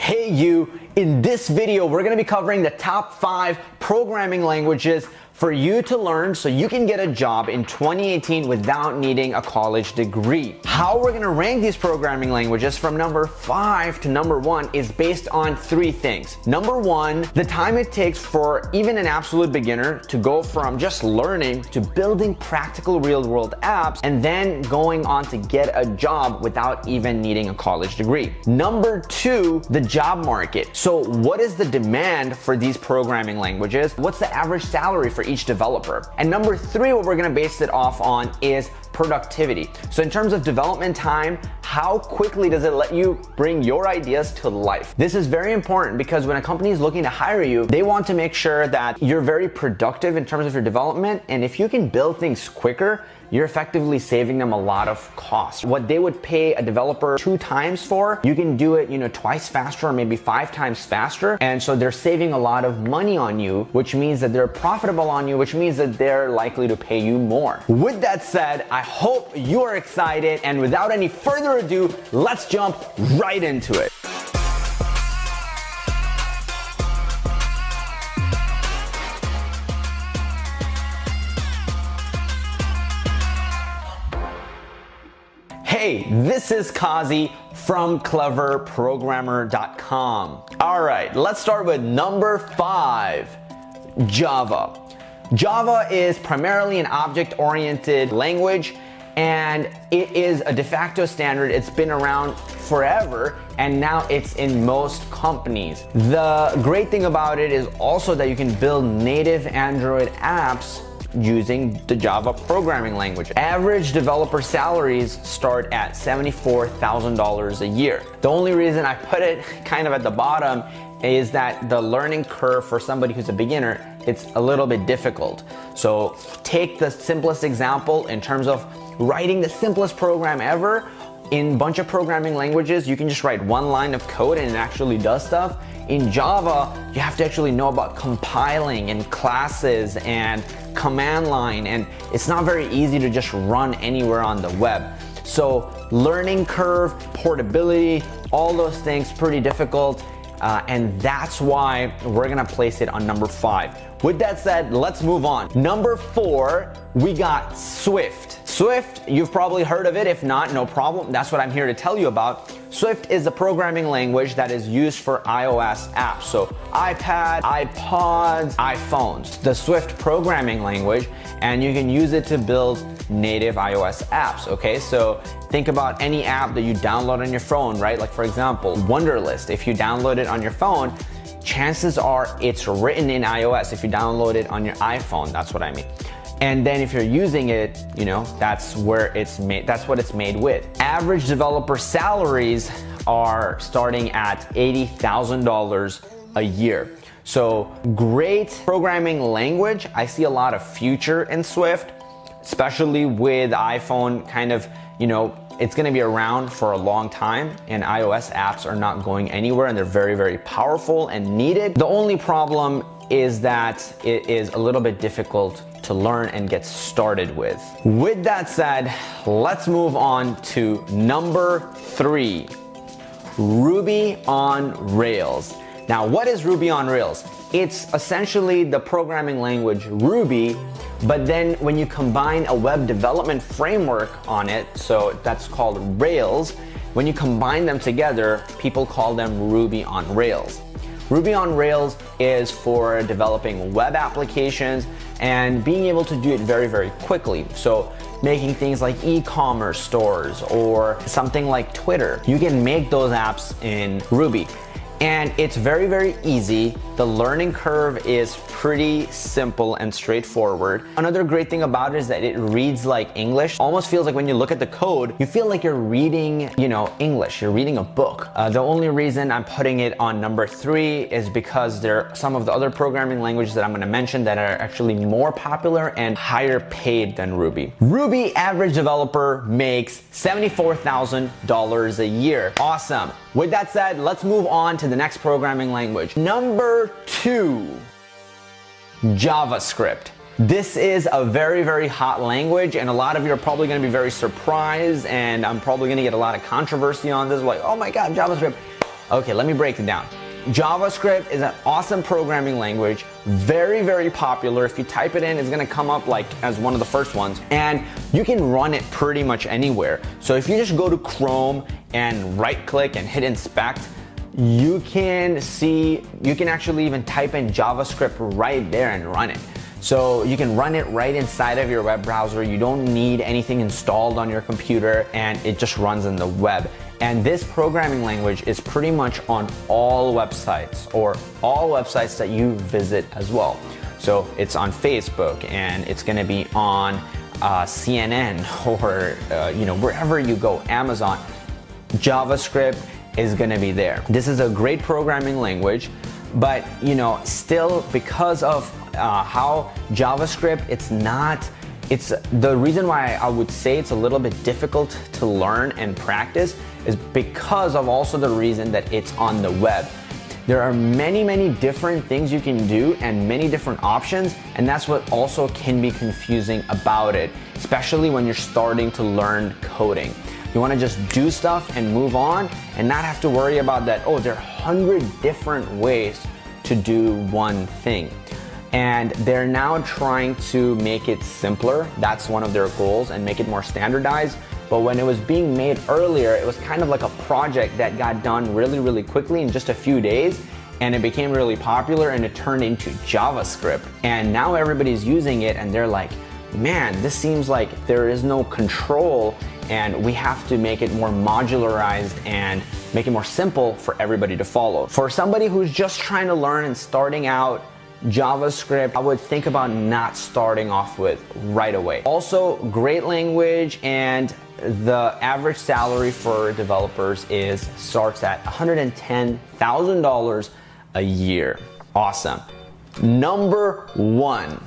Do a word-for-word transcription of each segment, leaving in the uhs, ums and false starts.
Hey you, in this video, we're gonna be covering the top five programming languages for you to learn so you can get a job in twenty eighteen without needing a college degree. How we're gonna rank these programming languages from number five to number one is based on three things. Number one, the time it takes for even an absolute beginner to go from just learning to building practical real-world apps and then going on to get a job without even needing a college degree. Number two, the job market. So what is the demand for these programming languages? What's the average salary for each developer? And number three, what we're gonna base it off on is productivity. So in terms of development time, how quickly does it let you bring your ideas to life? This is very important because when a company is looking to hire you, they want to make sure that you're very productive in terms of your development. And if you can build things quicker, you're effectively saving them a lot of cost. What they would pay a developer two times for, you can do it, you know, twice faster or maybe five times faster. And so they're saving a lot of money on you, which means that they're profitable on you, which means that they're likely to pay you more. With that said, I hope you are excited, and without any further ado, let's jump right into it. Hey, this is Kazi from clever programmer dot com. All right, let's start with number five, Java. Java is primarily an object-oriented language, and it is a de facto standard. It's been around forever, and now it's in most companies. The great thing about it is also that you can build native Android apps using the Java programming language. Average developer salaries start at seventy-four thousand dollars a year. The only reason I put it kind of at the bottom is that the learning curve for somebody who's a beginner, it's a little bit difficult. So take the simplest example in terms of writing the simplest program ever. In a bunch of programming languages, you can just write one line of code and it actually does stuff. In Java, you have to actually know about compiling and classes and command line, and it's not very easy to just run anywhere on the web. So learning curve, portability, all those things, pretty difficult. Uh, and that's why we're gonna place it on number five. With that said, let's move on. Number four, we got SWIFT. SWIFT, you've probably heard of it. If not, no problem. That's what I'm here to tell you about. SWIFT is a programming language that is used for iOS apps. So iPad, iPods, iPhones, the SWIFT programming language, and you can use it to build native iOS apps, okay? So think about any app that you download on your phone, right? Like for example, Wonderlist. If you download it on your phone, chances are it's written in iOS if you download it on your iPhone, that's what I mean. And then if you're using it, you know, that's where it's made, that's what it's made with. Average developer salaries are starting at eighty thousand dollars a year. So great programming language. I see a lot of future in SWIFT, especially with iPhone kind of, you know, it's gonna be around for a long time, and iOS apps are not going anywhere, and they're very, very powerful and needed. The only problem is that it is a little bit difficult to learn and get started with. With that said, let's move on to number three, Ruby on Rails. Now, what is Ruby on Rails? It's essentially the programming language Ruby, but then when you combine a web development framework on it, so that's called Rails, when you combine them together, people call them Ruby on Rails. Ruby on Rails is for developing web applications and being able to do it very, very quickly. So making things like e-commerce stores or something like Twitter, you can make those apps in Ruby. And it's very, very easy. The learning curve is pretty simple and straightforward. Another great thing about it is that it reads like English. Almost feels like when you look at the code, you feel like you're reading, you know, English, you're reading a book. Uh, the only reason I'm putting it on number three is because there are some of the other programming languages that I'm gonna mention that are actually more popular and higher paid than Ruby. Ruby average developer makes seventy-four thousand dollars a year. Awesome. With that said, let's move on to the next programming language. Number two, JavaScript. This is a very, very hot language, and a lot of you are probably gonna be very surprised, and I'm probably gonna get a lot of controversy on this, like, oh my God, JavaScript. Okay, let me break it down. JavaScript is an awesome programming language, very, very popular. If you type it in, it's gonna come up like as one of the first ones, and you can run it pretty much anywhere. So if you just go to Chrome and right click and hit inspect, you can see, you can actually even type in JavaScript right there and run it. So you can run it right inside of your web browser. You don't need anything installed on your computer, and it just runs in the web. And this programming language is pretty much on all websites, or all websites that you visit as well. So it's on Facebook, and it's gonna be on uh, C N N, or uh, you know, wherever you go, Amazon. JavaScript is gonna be there. This is a great programming language, but you know, still because of uh, how JavaScript, it's not It's the reason why I would say it's a little bit difficult to learn and practice is because of also the reason that it's on the web. There are many, many different things you can do and many different options, and that's what also can be confusing about it, especially when you're starting to learn coding. You want to just do stuff and move on and not have to worry about that, oh, there are a hundred different ways to do one thing. And they're now trying to make it simpler. That's one of their goals, and make it more standardized. But when it was being made earlier, it was kind of like a project that got done really, really quickly in just a few days, and it became really popular, and it turned into JavaScript. And now everybody's using it, and they're like, man, this seems like there is no control, and we have to make it more modularized and make it more simple for everybody to follow. For somebody who's just trying to learn and starting out JavaScript, I would think about not starting off with right away. Also, great language, and the average salary for developers is starts at one hundred ten thousand dollars a year. Awesome. Number one,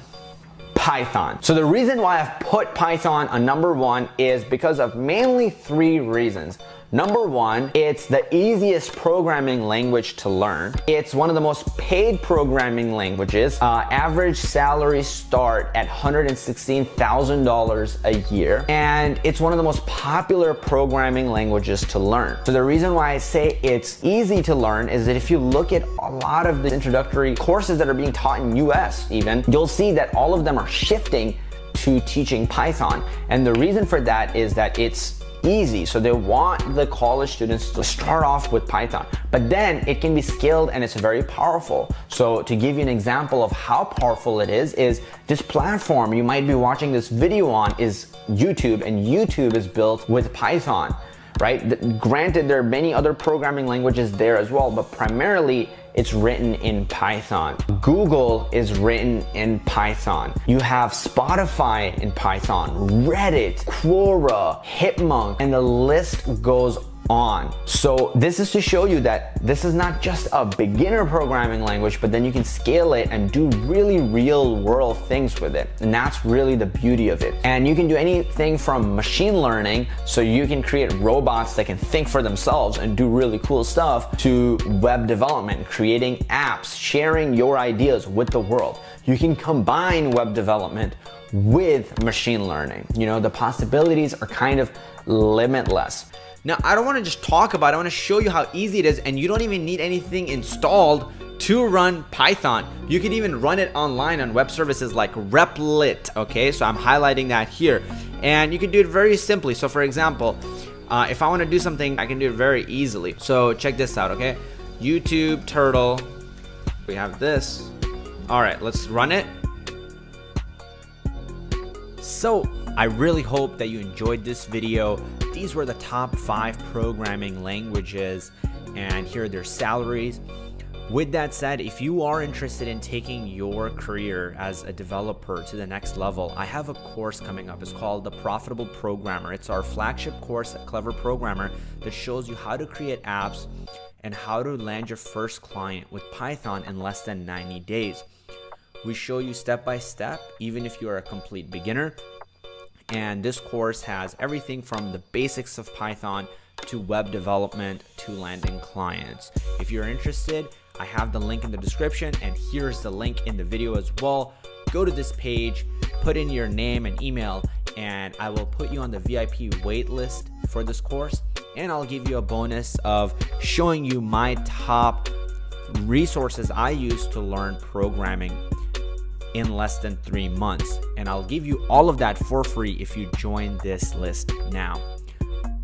Python. So the reason why I've put Python on number one is because of mainly three reasons. Number one, it's the easiest programming language to learn. It's one of the most paid programming languages. Uh, average salaries start at one hundred sixteen thousand dollars a year. And it's one of the most popular programming languages to learn. So the reason why I say it's easy to learn is that if you look at a lot of the introductory courses that are being taught in U S even, you'll see that all of them are shifting to teaching Python. And the reason for that is that it's easy. So they want the college students to start off with Python, but then it can be scaled and it's very powerful. So to give you an example of how powerful it is, is this platform you might be watching this video on is YouTube, and YouTube is built with Python, right? Granted, there are many other programming languages there as well, but primarily it's written in Python. Google is written in Python. You have Spotify in Python, Reddit, Quora, Hipmunk, and the list goes on. So this is to show you that this is not just a beginner programming language, but then you can scale it and do really real world things with it. And that's really the beauty of it. And you can do anything from machine learning, so you can create robots that can think for themselves and do really cool stuff, to web development, creating apps, sharing your ideas with the world. You can combine web development with machine learning. You know, the possibilities are kind of limitless. Now, I don't want to just talk about it, I want to show you how easy it is, and you don't even need anything installed to run Python. You can even run it online on web services like Replit, okay? So I'm highlighting that here. And you can do it very simply. So for example, uh, if I want to do something, I can do it very easily. So check this out, okay? YouTube turtle, we have this. All right, let's run it. So I really hope that you enjoyed this video. These were the top five programming languages, and here are their salaries. With that said, if you are interested in taking your career as a developer to the next level, I have a course coming up. It's called The Profitable Programmer. It's our flagship course at Clever Programmer that shows you how to create apps and how to land your first client with Python in less than ninety days. We show you step by step, even if you are a complete beginner. And this course has everything from the basics of Python to web development to landing clients. If you're interested, I have the link in the description, and here's the link in the video as well. Go to this page, put in your name and email, and I will put you on the V I P waitlist for this course. and I'll give you a bonus of showing you my top resources I use to learn programming in less than three months. And I'll give you all of that for free if you join this list now.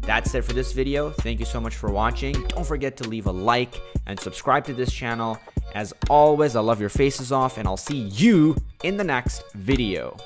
That's it for this video. Thank you so much for watching. Don't forget to leave a like and subscribe to this channel. As always, I love your faces off, and I'll see you in the next video.